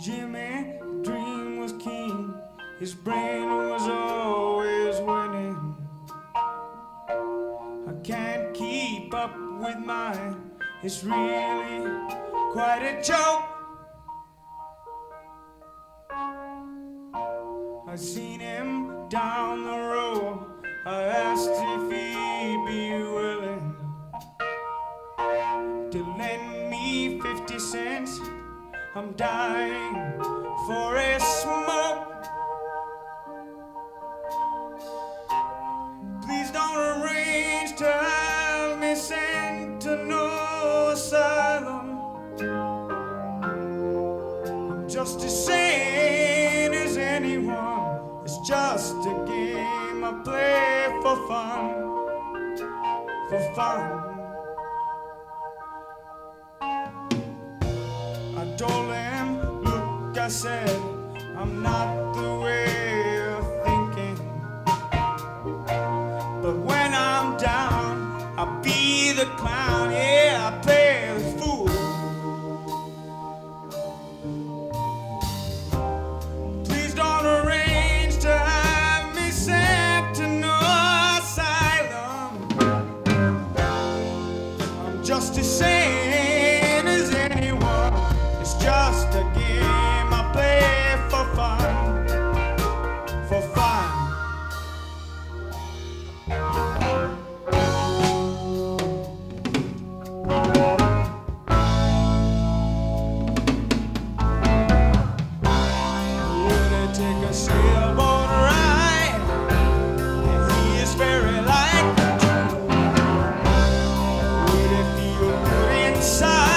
Jimmy Dream was king. His brain was always winning. I can't keep up with mine. It's really quite a joke. I seen him down the road. I asked if he'd be willing to lend me 50 cents. I'm dying for a smoke. Please don't arrange to have me sent to no asylum. I'm just as sane as anyone. It's just a game I play for fun, for fun. I told him, look, I said, I'm not the way you're thinking. But when I'm down, I'll be the clown. Yeah, I play the fool. Please don't arrange to have me sent to no asylum. I'm just as sane. Just a game I play for fun, for fun. Would I take a sailboat ride? And he is very like the truth. Would it feel good inside?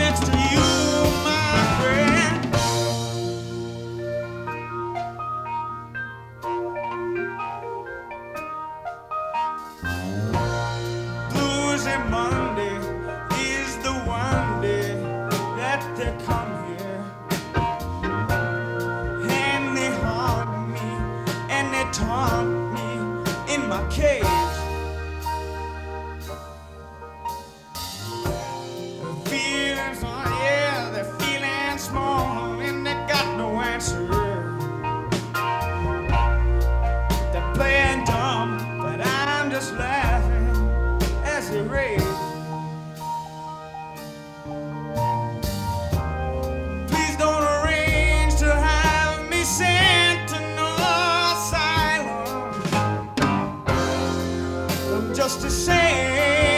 Next to you, my friend. Bluesy Monday is the one day that they come here, and they haunt me and they taunt me in my cage. Just the same.